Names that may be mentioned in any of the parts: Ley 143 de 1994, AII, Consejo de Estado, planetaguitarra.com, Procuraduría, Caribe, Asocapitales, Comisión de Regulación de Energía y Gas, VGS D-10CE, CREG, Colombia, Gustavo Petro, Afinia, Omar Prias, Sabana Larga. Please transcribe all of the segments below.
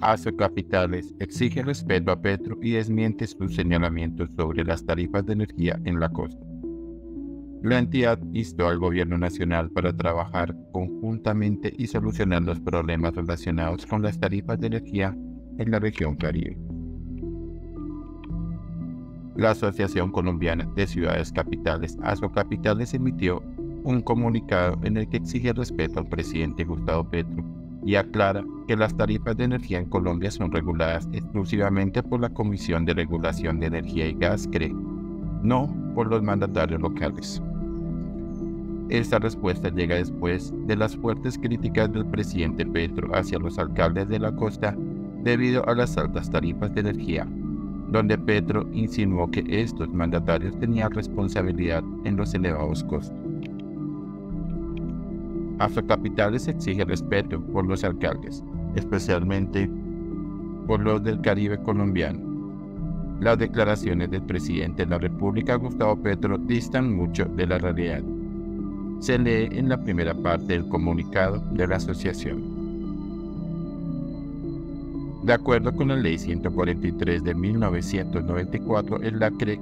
Asocapitales exige respeto a Petro y desmiente sus señalamientos sobre las tarifas de energía en la costa. La entidad instó al gobierno nacional para trabajar conjuntamente y solucionar los problemas relacionados con las tarifas de energía en la región Caribe. La Asociación Colombiana de Ciudades Capitales, Asocapitales, emitió un comunicado en el que exige respeto al presidente Gustavo Petro y aclara que las tarifas de energía en Colombia son reguladas exclusivamente por la Comisión de Regulación de Energía y Gas, CREG, no por los mandatarios locales. Esta respuesta llega después de las fuertes críticas del presidente Petro hacia los alcaldes de la costa debido a las altas tarifas de energía, donde Petro insinuó que estos mandatarios tenían responsabilidad en los elevados costos. Asocapitales exige respeto por los alcaldes, especialmente por los del Caribe colombiano. Las declaraciones del presidente de la República, Gustavo Petro, distan mucho de la realidad. Se lee en la primera parte del comunicado de la asociación. De acuerdo con la Ley 143 de 1994, es la CREG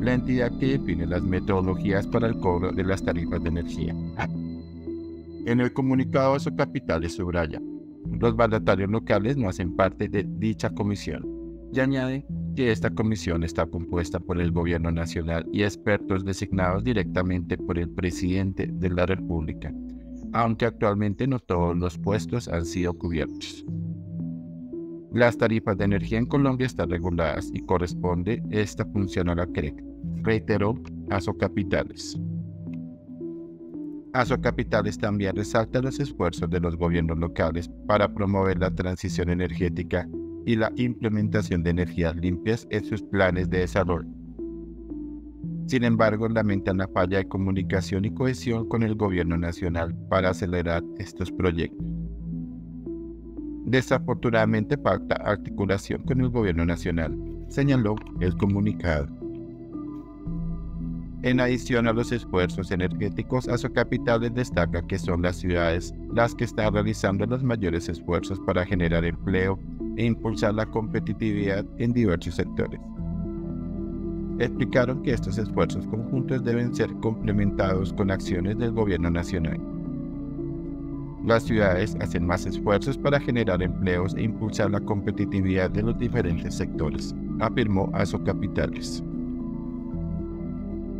la entidad que define las metodologías para el cobro de las tarifas de energía. En el comunicado, Asocapitales subraya: los mandatarios locales no hacen parte de dicha comisión, y añade que esta comisión está compuesta por el gobierno nacional y expertos designados directamente por el presidente de la República, aunque actualmente no todos los puestos han sido cubiertos. Las tarifas de energía en Colombia están reguladas y corresponde esta función a la CREG, reiteró Asocapitales. Asocapitales también resalta los esfuerzos de los gobiernos locales para promover la transición energética y la implementación de energías limpias en sus planes de desarrollo. Sin embargo, lamentan la falla de comunicación y cohesión con el gobierno nacional para acelerar estos proyectos. Desafortunadamente falta articulación con el gobierno nacional, señaló el comunicado. En adición a los esfuerzos energéticos, Asocapitales destaca que son las ciudades las que están realizando los mayores esfuerzos para generar empleo e impulsar la competitividad en diversos sectores. Explicaron que estos esfuerzos conjuntos deben ser complementados con acciones del gobierno nacional. Las ciudades hacen más esfuerzos para generar empleos e impulsar la competitividad de los diferentes sectores, afirmó Asocapitales.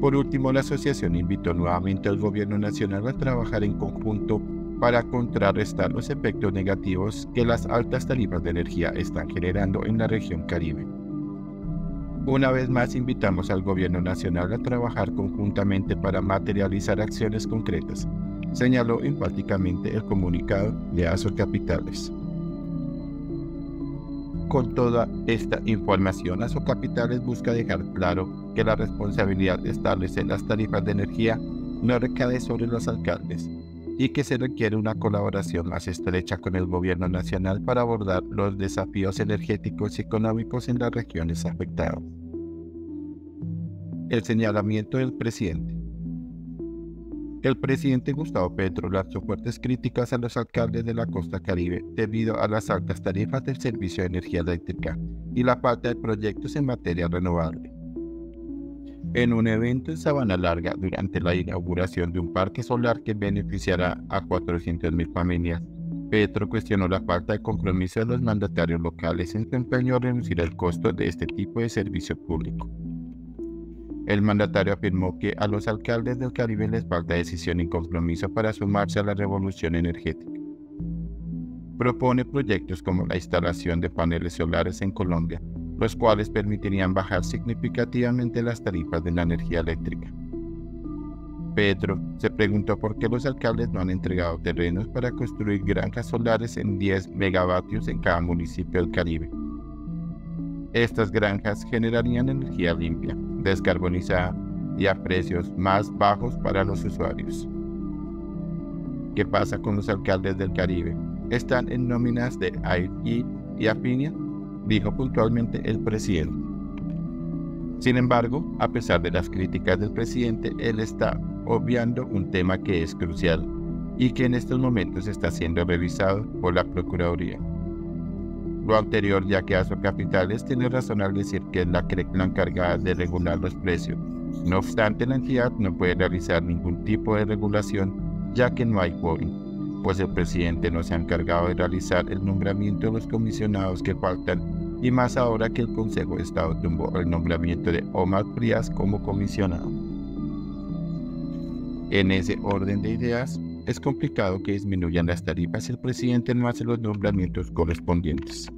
Por último, la asociación invitó nuevamente al gobierno nacional a trabajar en conjunto para contrarrestar los efectos negativos que las altas tarifas de energía están generando en la región Caribe. Una vez más, invitamos al gobierno nacional a trabajar conjuntamente para materializar acciones concretas, señaló enfáticamente el comunicado de Asocapitales. Con toda esta información, Asocapitales busca dejar claro que la responsabilidad de establecer las tarifas de energía no recae sobre los alcaldes y que se requiere una colaboración más estrecha con el gobierno nacional para abordar los desafíos energéticos y económicos en las regiones afectadas. El señalamiento del presidente. El presidente Gustavo Petro lanzó fuertes críticas a los alcaldes de la costa Caribe debido a las altas tarifas del servicio de energía eléctrica y la falta de proyectos en materia renovable. En un evento en Sabana Larga, durante la inauguración de un parque solar que beneficiará a 400.000 familias, Petro cuestionó la falta de compromiso de los mandatarios locales en su empeño a reducir el costo de este tipo de servicio público. El mandatario afirmó que a los alcaldes del Caribe les falta decisión y compromiso para sumarse a la revolución energética. Propone proyectos como la instalación de paneles solares en Colombia, los cuales permitirían bajar significativamente las tarifas de la energía eléctrica. Petro se preguntó por qué los alcaldes no han entregado terrenos para construir granjas solares en 10 megavatios en cada municipio del Caribe. Estas granjas generarían energía limpia, descarbonizada y a precios más bajos para los usuarios. ¿Qué pasa con los alcaldes del Caribe? ¿Están en nóminas de AII y Afinia?, dijo puntualmente el presidente. Sin embargo, a pesar de las críticas del presidente, él está obviando un tema que es crucial y que en estos momentos está siendo revisado por la Procuraduría. lo anterior, ya que Asocapitales tiene razón al decir que es la CREG la encargada de regular los precios. No obstante, la entidad no puede realizar ningún tipo de regulación, ya que no hay quórum, pues el presidente no se ha encargado de realizar el nombramiento de los comisionados que faltan, y más ahora que el Consejo de Estado tumbó el nombramiento de Omar Prias como comisionado. En ese orden de ideas, es complicado que disminuyan las tarifas si el presidente no hace los nombramientos correspondientes.